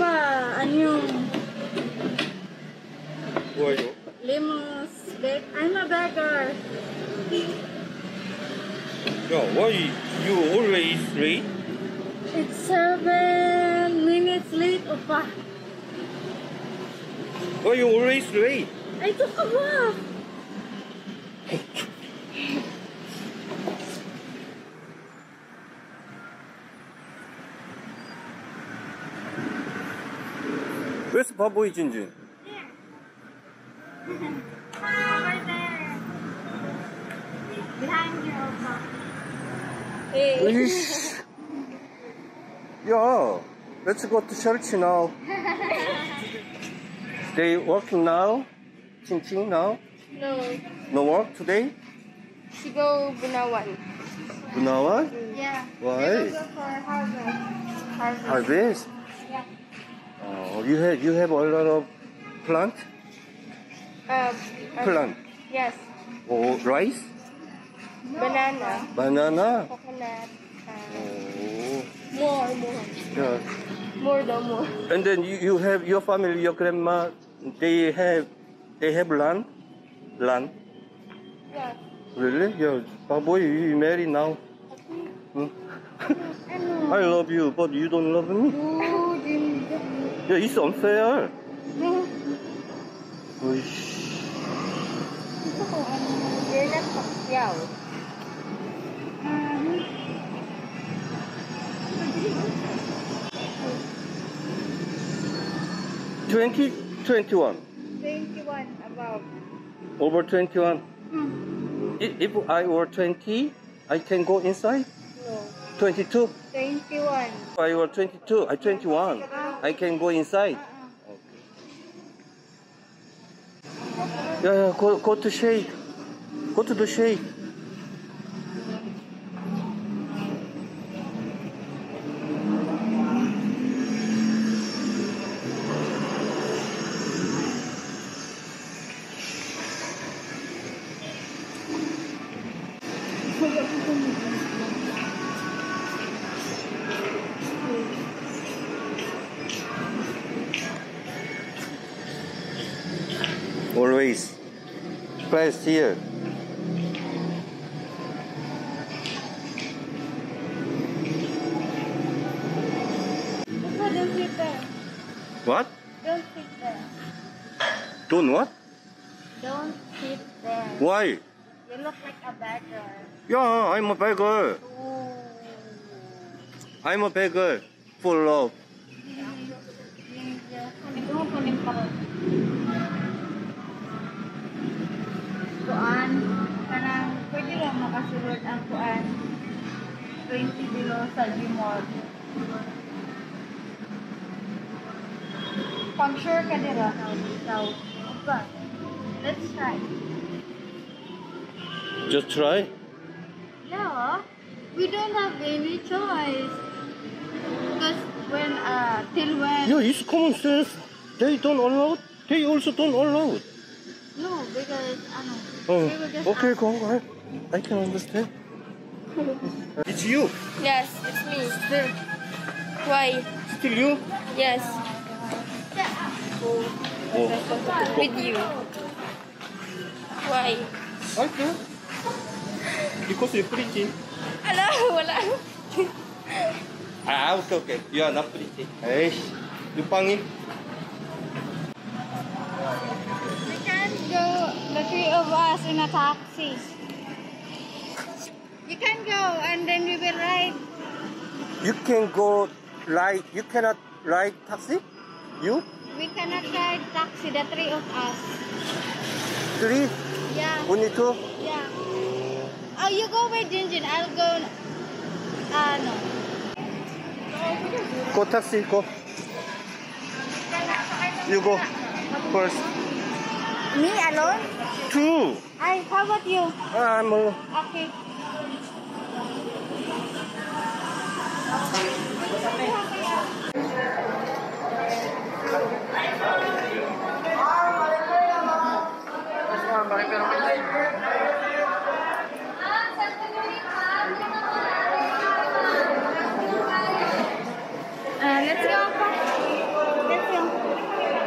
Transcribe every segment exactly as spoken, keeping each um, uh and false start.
Pa, ano yung... Who are you? Limos, bake. I'm a beggar. Yo, why you always late? It's seven minutes late, Opa. Why you always late? I took a walk. Where's Baboy Junjun? Here. Over there. Behind you, Opa. Hey. Yo, let's go to church now. They working now? Ching Ching now? No. No work today? She go Bunawan. Bunawan? Yeah. Why? She go for harvest. Harvest? Harvest? Yeah. Oh, you have, you have a lot of plant? Uh, plant? Uh, yes. Oh, rice? No. Banana. Banana? Coconut. Uh, oh. More, more. Yeah. More than more. And then you, you have your family, your grandma, they have they have land? Land? Yeah. Really? Your Baboy, you married now? Okay. Hmm? I, I love you, but you don't love me? No, didn't love me. Yeah, it's unfair. No. You're not social. twenty, twenty-one. twenty-one, about. Over twenty-one? Mm. If, if I were twenty, I can go inside? No. twenty-two? twenty-one. If I were twenty-two, I twenty-one. I can go inside? Uh-uh. Okay. Yeah, yeah, go, go to shade. Go to the shade. Always pressed here. Don't sit there. What? Don't sit there. Don't what? Don't sit there. Why? You look like a beggar. Yeah, I'm a beggar. Ooh. I'm a beggar for love. Kasulod ang kuan twenty below sa Gmall. Pang sure ka dira daw. Okay. Let's try. Just try? No. We don't have any choice. Because when uh till when yeah, it's common sense. They don't allow. They also don't allow. No, because ano. Oh. They will just okay, go ahead. I can understand. It's you? Yes, it's me. Still. Why? Still you? Yes. Oh. With you. Why? Okay. Because you're pretty. Hello, hello. Ah, okay, okay. You are not pretty. Hey, you pangin. We can't go, the three of us, in a taxi. You can go and then we will ride. You can go ride. You cannot ride taxi? You? We cannot ride taxi, the three of us. Three? Yeah. Only two? Yeah. Oh, you go with Jinjin. I'll go. Ah, uh, no. Go taxi, go. You go first. Me alone? Two. I, how about you? I'm alone. Okay.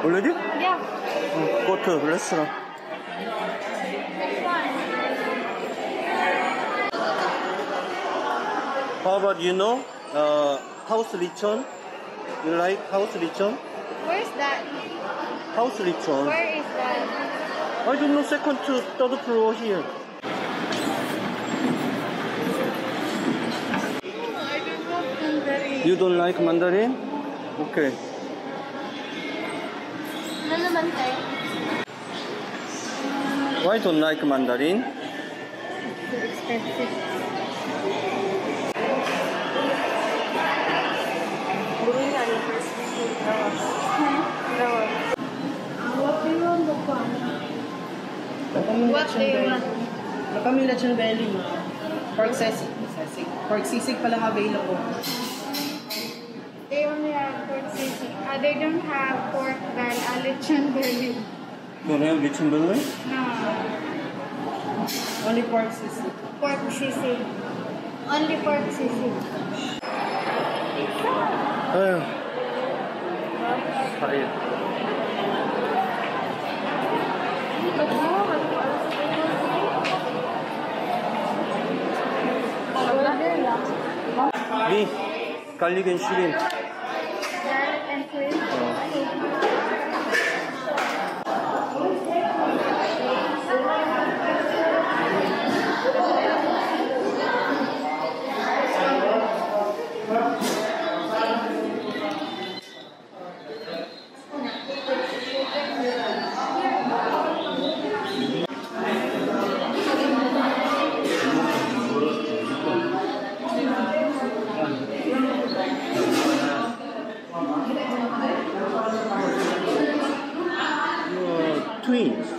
Already? Yeah. Mm, go to restaurant. How about, you know, uh, House Lechon? You like House Lechon? Where is that? House Lechon. Where is that? I don't know, second to third floor here. You don't like mandarin? Okay. Why don't like mandarin? It's too expensive. What do you want? Kaming lechon belly. Pork sisig. Pork sisig palang available. They only have pork sisig. Uh, they don't have pork belly, uh, lechon belly. Don't have lechon belly? No. Only pork sisig. Pork sisig. Only pork sisig. Oh. Tired. Beef, garlic and shrimp. Twins.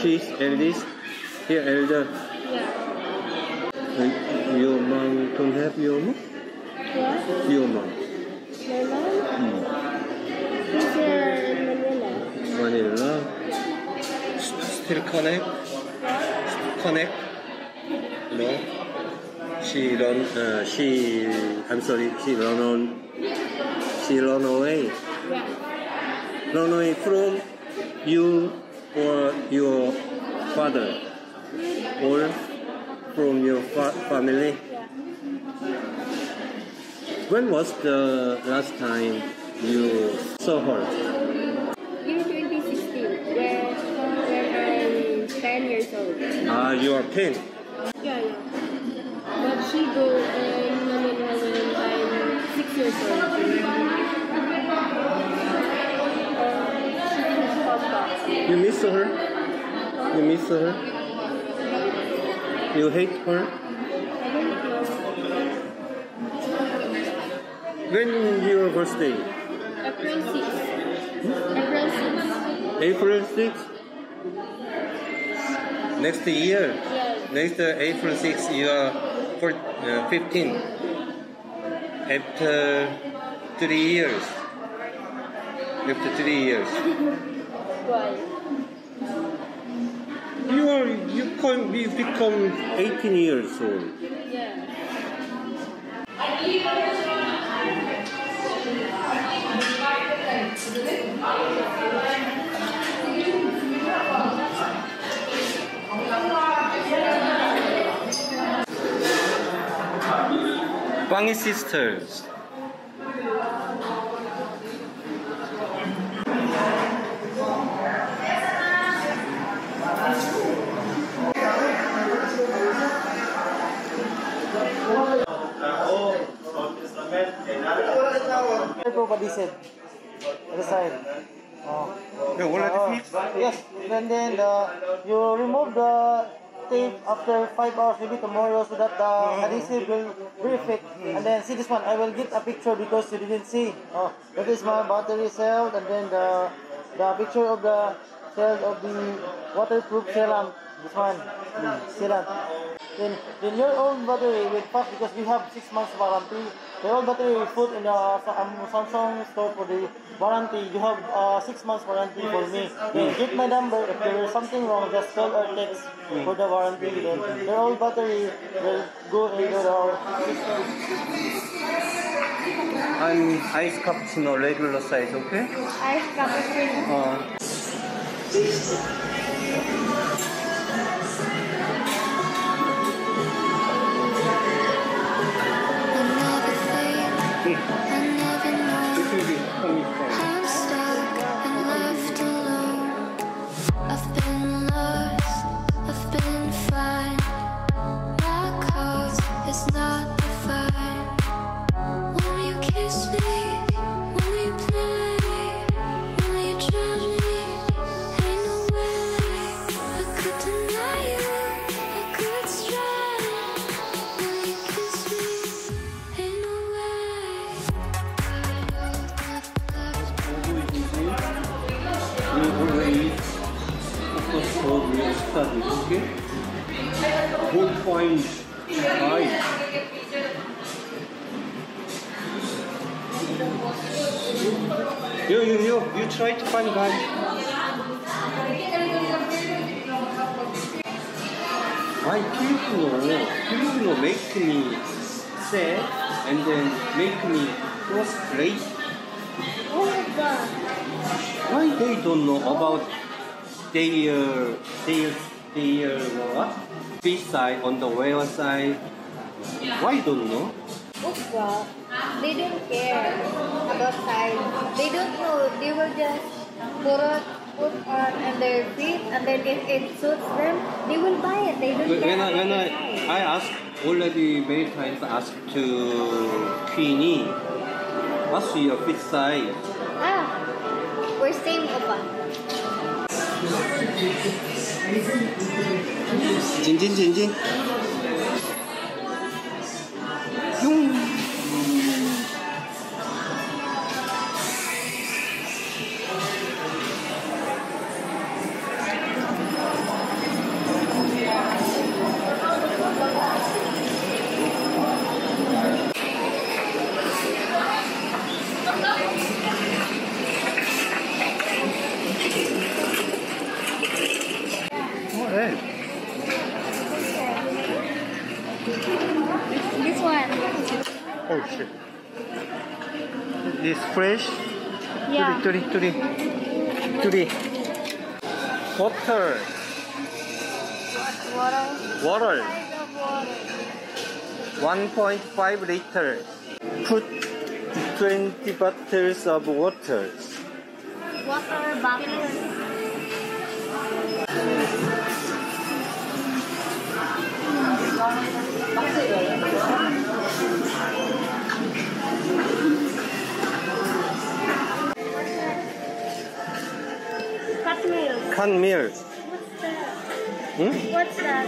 She's eldest. Here, elder. Yeah. Your mom don't have your mom? What? Your mom. My mom? Mm. She's in Manila. Manila. Still connect? Still connect? No. She run. Uh, she. I'm sorry. She run on. She run away. Yeah. Run away from you or your father or from your fa family. When was the last time you saw her? In twenty sixteen, when, when I'm ten years old. Ah, you are ten? Yeah, yeah. But she go in Manila when I'm six years old. You miss her? You miss her? You hate her? When is your birthday? April sixth. April sixth? Next year? Yes. Next uh, April sixth, you are for, uh, fifteen. After three years. After three years. Why? You are you can you become eighteen years old. Yeah. Bangi sisters. Everybody said, resign. Oh. The wallet oh. Fixed? Yes, and then the, you remove the tape after five hours, maybe tomorrow, so that the no. Adhesive will reflect. Mm. And then see this one, I will get a picture because you didn't see. Oh, that is my battery cell, and then the, the picture of the cell of the waterproof sealant. This one, mm. Sealant. Then, then your old battery will pass because we have six months warranty. Your old battery will put in the um, Samsung store for the warranty. You have uh, six months warranty for me. Then mm. Get my number. If there is something wrong, just call or text mm. For the warranty. Then your old battery will go into the system. An iced cappuccino, regular size, okay? Iced cappuccino. Uh. I'm stuck and left alone. I've been lost, I've been fine. My cause is not. Okay? Good point. Right. You, you, you, you try to find guys. Why Filipino? Filipino make me sad and then make me frustrated. Oh my God. Why they don't know about their, their Here, what? This side, on the west side. Why don't know? Oh, they don't care about size. They don't know. They will just put on, put on and their feet, and then if it suits them, they will buy it. They don't when care. I, when I, I asked already many times, asked to Queenie, what's your feet size? Ah, we're same, Opa. Jin Jin Jin Jin. Yung. This one. Oh shit. This fresh? Yeah. Turi, turi, turi. Water. Water. Water. one point five liters. Put twenty bottles of water. Water bottles. Cut milk. Cut milk. What's that? Hmm? What's that?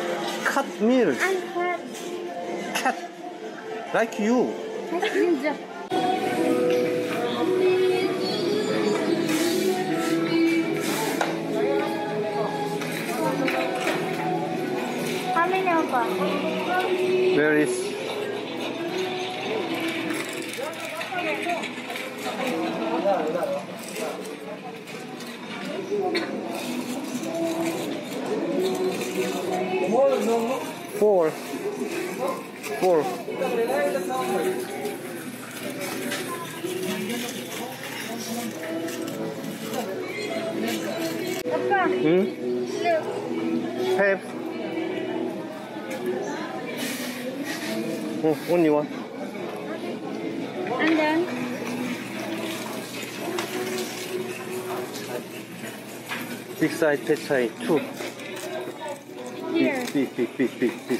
Cut milk. I'm cat. Cat. Like you. Like you. Where is? Four. Four. Hmm? Have. Oh, only one. And then? Big size, pet size, two. Here. Big, big, big, big, big.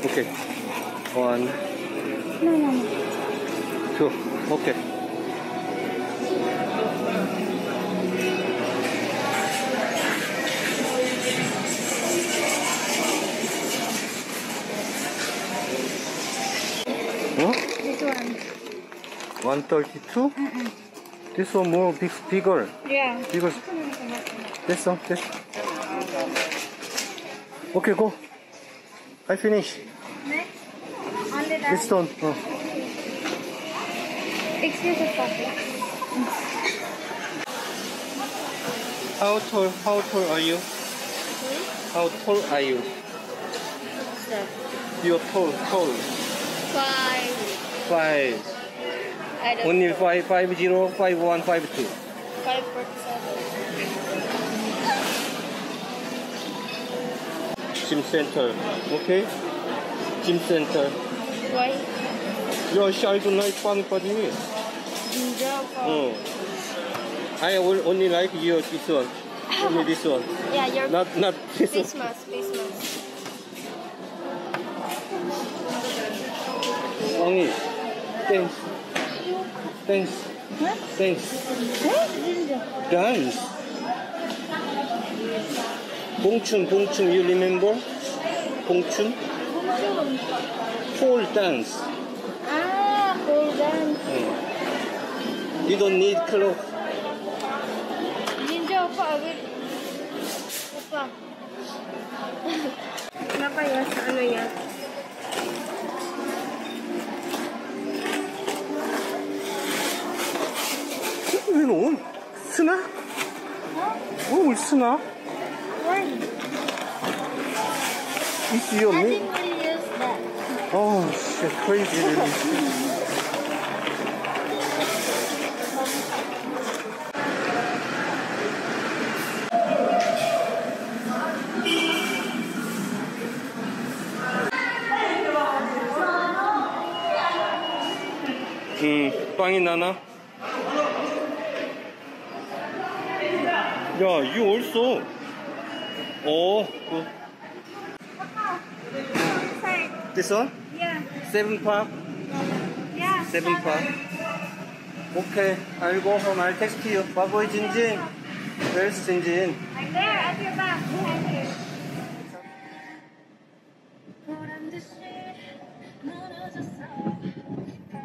Okay. One. No, no, no. Two. Okay. one thirty-two? Mm-mm. This one more big, bigger. Yeah. Bigger. This one, this. Okay, go. I finish. Next. On the diet. This one. Oh. Excuse me, Papa. How tall? How tall are you? Hmm? How tall are you? What's that? You're tall. Tall. Five. Five. I don't only know. Five, five, zero, five, one, five, two. Five, four, seven. Gym center, okay? Gym center. Why? You're shy to like fun party with. No. I will only like your this one. Only this one. Yeah, your not not this face one. Mask, face mask. Only. Thanks. Thanks. What? Thanks. What? Dance. Bongchun, Bongchun, you remember? Bongchun? Pole dance. Ah, pole dance. Mm. You don't need clothes. Ninja, I will. Papa. Kenapa ya? Ano ya? 왜 너? 쓰나? 어? 뭘 쓰나? When? It's your I didn't really use that. Oh, shit, crazy. 음, 빵이 나나? Yeah, you also. Oh, good. Papa, this side. This one? Yeah. Seven pack? Yeah. Seven pack. Okay, I'll go home. I'll text you. Bye bye, Jinjin. Where's Jinjin? I'm there at your back. I'm here.